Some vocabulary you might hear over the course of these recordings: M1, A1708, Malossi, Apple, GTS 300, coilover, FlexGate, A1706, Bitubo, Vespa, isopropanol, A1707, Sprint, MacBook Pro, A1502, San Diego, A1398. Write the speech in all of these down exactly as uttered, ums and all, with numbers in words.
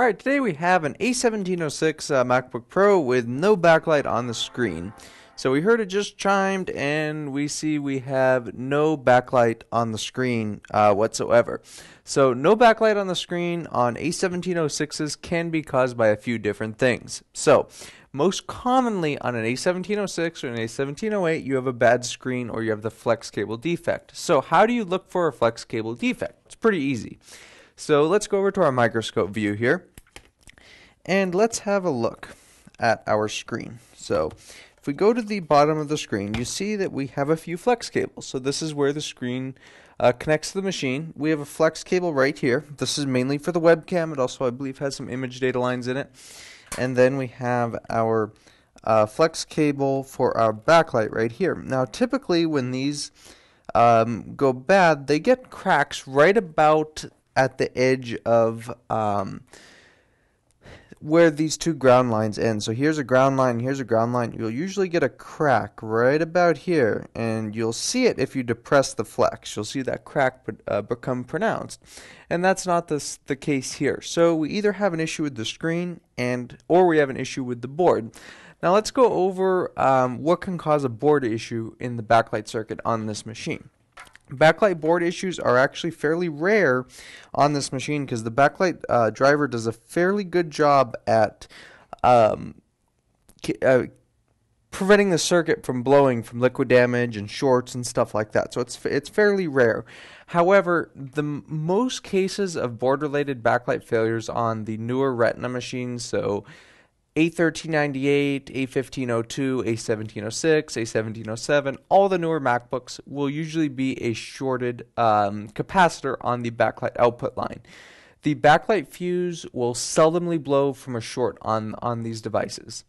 Alright, today we have an A seventeen oh six uh, MacBook Pro with no backlight on the screen. So we heard it just chimed and we see we have no backlight on the screen uh, whatsoever. So no backlight on the screen on A seventeen oh sixes can be caused by a few different things. So most commonly on an A seventeen oh six or an A seventeen oh eight you have a bad screen or you have the flex cable defect. So how do you look for a flex cable defect? It's pretty easy. So let's go over to our microscope view here and let's have a look at our screen. So if we go to the bottom of the screen, you see that we have a few flex cables. So this is where the screen uh, connects to the machine. We have a flex cable right here. This is mainly for the webcam. It also, I believe, has some image data lines in it. And then we have our uh, flex cable for our backlight right here. Now, typically when these um, go bad, they get cracks right about at the edge of um, where these two ground lines end. So here's a ground line, here's a ground line. You'll usually get a crack right about here, and you'll see it if you depress the flex. You'll see that crack uh, become pronounced, and that's not this, the case here. So we either have an issue with the screen and or we have an issue with the board. Now let's go over um, what can cause a board issue in the backlight circuit on this machine. Backlight board issues are actually fairly rare on this machine because the backlight uh, driver does a fairly good job at um, uh, preventing the circuit from blowing from liquid damage and shorts and stuff like that. So it's, it's fairly rare. However, the most cases of board-related backlight failures on the newer Retina machines, so A thirteen ninety-eight, A fifteen oh two, A seventeen oh six, A seventeen oh seven, all the newer MacBooks will usually be a shorted um, capacitor on the backlight output line. The backlight fuse will seldomly blow from a short on, on these devices.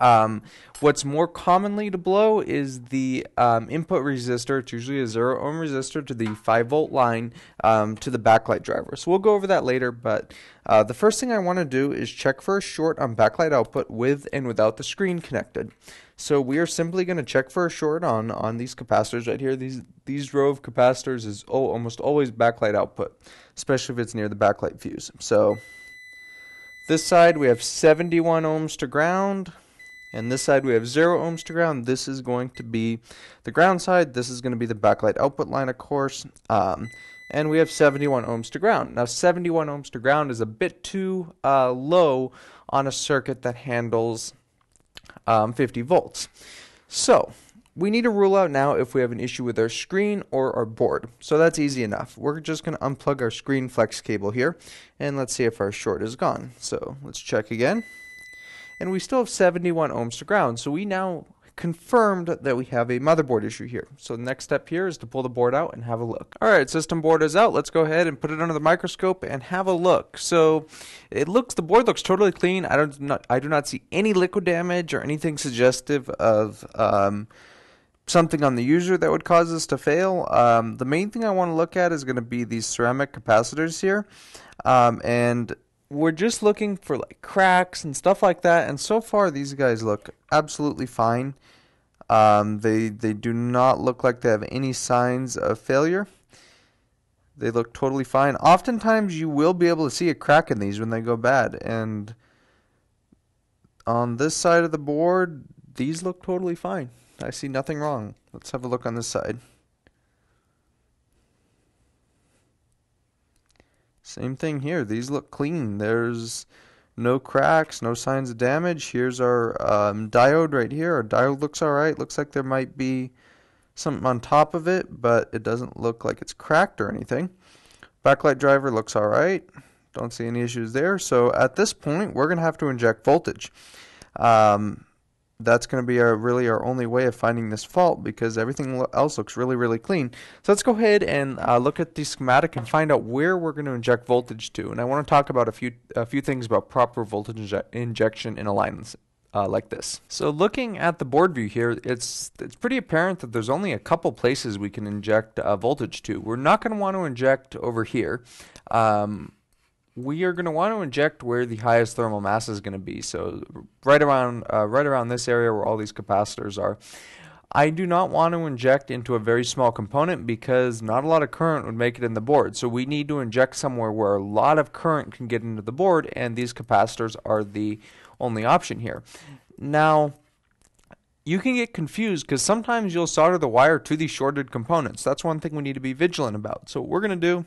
Um, what's more commonly to blow is the um, input resistor. It's usually a zero ohm resistor to the five volt line um, to the backlight driver. So we'll go over that later, but uh, the first thing I want to do is check for a short on backlight output with and without the screen connected. So we are simply going to check for a short on on these capacitors right here. These these row of capacitors is oh, almost always backlight output, especially if it's near the backlight fuse. So this side we have seventy-one ohms to ground. And this side we have zero ohms to ground. This is going to be the ground side. This is going to be the backlight output line, of course. Um, and we have seventy-one ohms to ground. Now, seventy-one ohms to ground is a bit too uh, low on a circuit that handles um, fifty volts. So we need to rule out now if we have an issue with our screen or our board. So that's easy enough. We're just going to unplug our screen flex cable here. And let's see if our short is gone. So let's check again. And we still have seventy-one ohms to ground, so we now confirmed that we have a motherboard issue here. So the next step here is to pull the board out and have a look. Alright, system board is out. Let's go ahead and put it under the microscope and have a look. So it looks, the board looks totally clean. I don't not, I do not see any liquid damage or anything suggestive of um, something on the user that would cause this to fail. Um, the main thing I want to look at is going to be these ceramic capacitors here, um, and we're just looking for like cracks and stuff like that, and so far these guys look absolutely fine. Um, they they do not look like they have any signs of failure. They look totally fine. Oftentimes you will be able to see a crack in these when they go bad, and on this side of the board these look totally fine. I see nothing wrong. Let's have a look on this side. Same thing here. These look clean. There's no cracks, no signs of damage. Here's our um, diode right here. Our diode looks alright. Looks like there might be something on top of it, but it doesn't look like it's cracked or anything. Backlight driver looks alright. Don't see any issues there. So at this point, we're going to have to inject voltage. Um, that's going to be our, really our only way of finding this fault, because everything else looks really, really clean. So let's go ahead and uh, look at the schematic and find out where we're going to inject voltage to. And I want to talk about a few a few things about proper voltage inje injection in a line uh, like this. So looking at the board view here, it's, it's pretty apparent that there's only a couple places we can inject uh, voltage to. We're not going to want to inject over here. Um, we are going to want to inject where the highest thermal mass is going to be, so right around uh, right around this area where all these capacitors are. I do not want to inject into a very small component because not a lot of current would make it in the board. So we need to inject somewhere where a lot of current can get into the board, and these capacitors are the only option here. Now, you can get confused because sometimes you'll solder the wire to these shorted components. That's one thing we need to be vigilant about. So what we're going to do,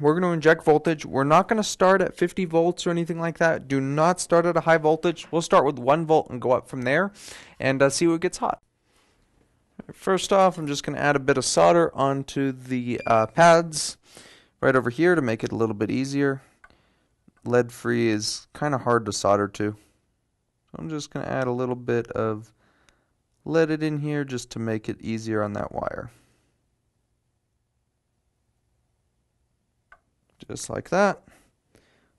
we're going to inject voltage. We're not going to start at fifty volts or anything like that. Do not start at a high voltage. We'll start with one volt and go up from there and uh, see what gets hot. First off, I'm just going to add a bit of solder onto the uh, pads right over here to make it a little bit easier. Lead-free is kind of hard to solder to. So I'm just going to add a little bit of lead it in here just to make it easier on that wire. Just like that.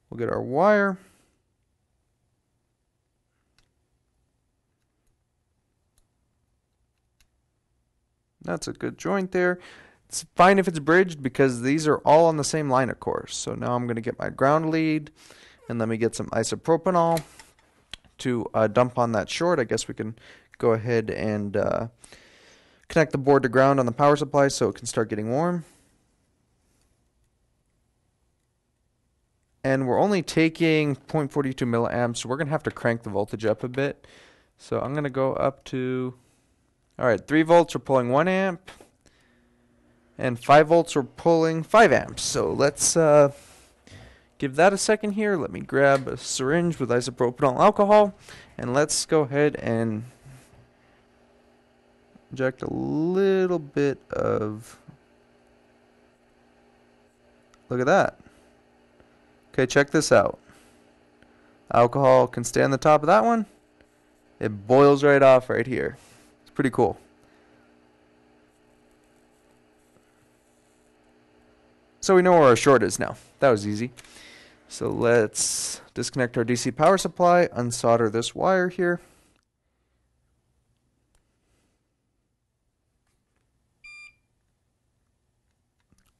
We'll get our wire. That's a good joint there. It's fine if it's bridged because these are all on the same line, of course. So now I'm going to get my ground lead and let me get some isopropanol to uh, dump on that short. I guess we can go ahead and uh, connect the board to ground on the power supply so it can start getting warm. And we're only taking zero point four two milliamps, so we're going to have to crank the voltage up a bit. So I'm going to go up to, all right, three volts are pulling one amp, and five volts are pulling five amps. So let's uh, give that a second here. Let me grab a syringe with isopropanol alcohol, and let's go ahead and inject a little bit of, look at that. Okay, check this out. Alcohol can stay on the top of that one. It boils right off right here. It's pretty cool. So we know where our short is now. That was easy. So let's disconnect our D C power supply, unsolder this wire here.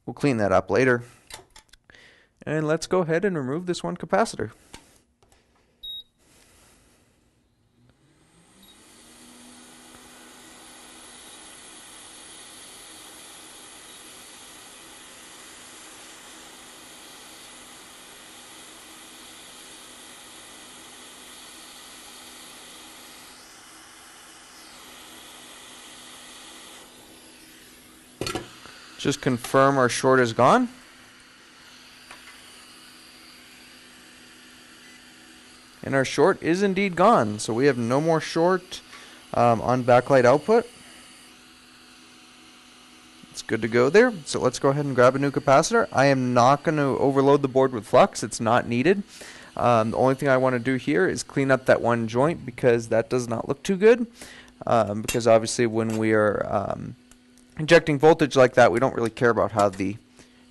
We'll clean that up later. And let's go ahead and remove this one capacitor. Just confirm our short is gone. And our short is indeed gone. So we have no more short um, on backlight output. It's good to go there. So let's go ahead and grab a new capacitor. I am not going to overload the board with flux. It's not needed. Um, the only thing I want to do here is clean up that one joint because that does not look too good. Um, because obviously when we are Um, injecting voltage like that, we don't really care about how the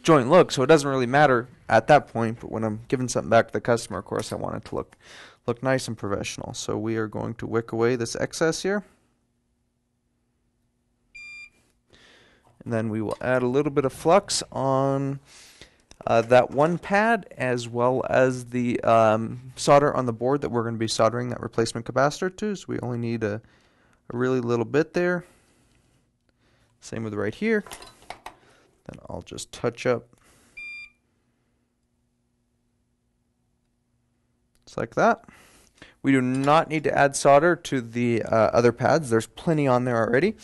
joint looks, so it doesn't really matter at that point. But when I'm giving something back to the customer, of course, I want it to look look nice and professional. So we are going to wick away this excess here, and then we will add a little bit of flux on uh, that one pad, as well as the um, solder on the board that we're going to be soldering that replacement capacitor to. So we only need a, a really little bit there. Same with right here. Then I'll just touch up. Just like that. We do not need to add solder to the uh, other pads. There's plenty on there already.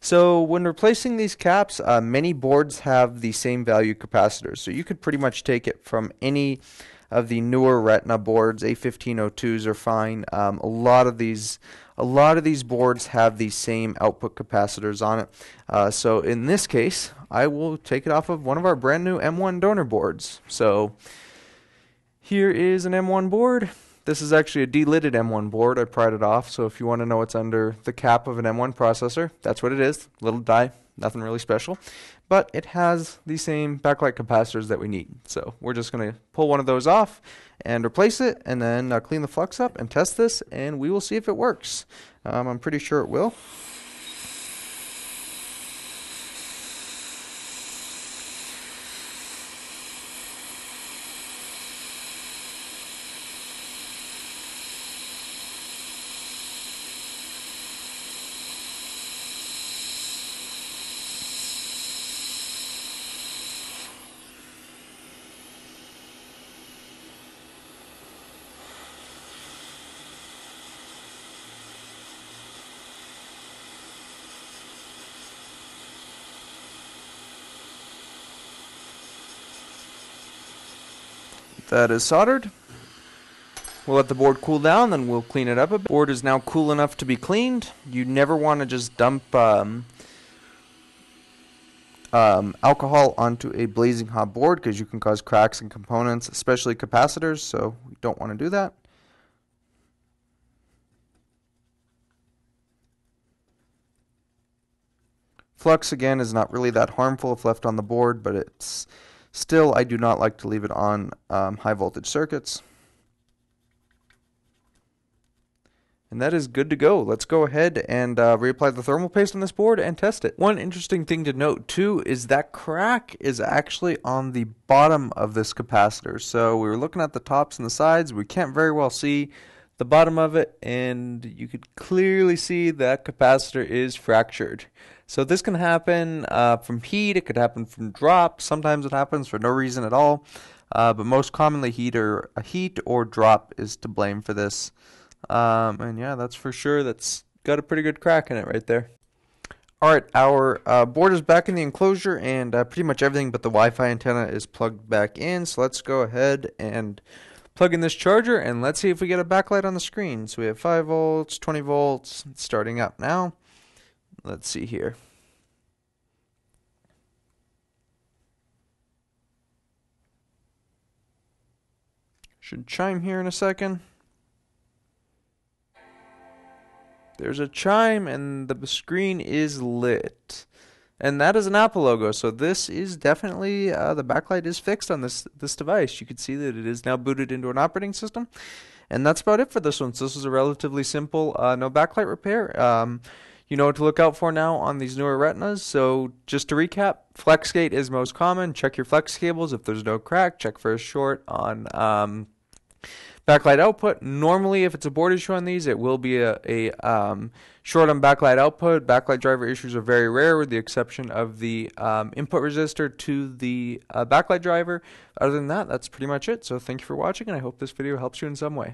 So when replacing these caps, uh, many boards have the same value capacitors. So you could pretty much take it from any of the newer Retina boards. A fifteen oh twos are fine. Um, a lot of these A lot of these boards have the same output capacitors on it. Uh, so in this case, I will take it off of one of our brand new M one donor boards. So here is an M one board. This is actually a delidded M one board. I pried it off. So if you want to know what's under the cap of an M one processor, that's what it is. Little die, nothing really special. But it has the same backlight capacitors that we need. So we're just going to pull one of those off and replace it, and then uh, clean the flux up and test this, and we will see if it works. Um, I'm pretty sure it will. that is soldered. We'll let the board cool down, then we'll clean it up a bit. The board is now cool enough to be cleaned. You never want to just dump um, um, alcohol onto a blazing hot board because you can cause cracks in components, especially capacitors, so we don't want to do that. Flux, again, is not really that harmful if left on the board, but it's still, I do not like to leave it on um, high voltage circuits. And that is good to go. Let's go ahead and uh, reapply the thermal paste on this board and test it. One interesting thing to note too is that crack is actually on the bottom of this capacitor. So we were looking at the tops and the sides. We can't very well see the bottom of it, and you could clearly see that capacitor is fractured. So this can happen uh, from heat, it could happen from drop, sometimes it happens for no reason at all, uh, but most commonly heat or, heat or drop is to blame for this. Um, and yeah, that's for sure. That's got a pretty good crack in it right there. Alright, our uh, board is back in the enclosure, and uh, pretty much everything but the Wi-Fi antenna is plugged back in. So let's go ahead and plug in this charger, and let's see if we get a backlight on the screen. So we have five volts, twenty volts, it's starting up now. Let's see here. Should chime here in a second. There's a chime and the screen is lit, and that is an Apple logo, so this is definitely uh, the backlight is fixed on this this device. You can see that it is now booted into an operating system, and that's about it for this one. So this is a relatively simple uh, no backlight repair. Um, you know what to look out for now on these newer Retinas. So just to recap, FlexGate is most common. Check your flex cables. If there's no crack, check for a short on um, backlight output. Normally, if it's a board issue on these, it will be a, a um, short on backlight output. Backlight driver issues are very rare, with the exception of the um, input resistor to the uh, backlight driver. Other than that, that's pretty much it. So thank you for watching, and I hope this video helps you in some way.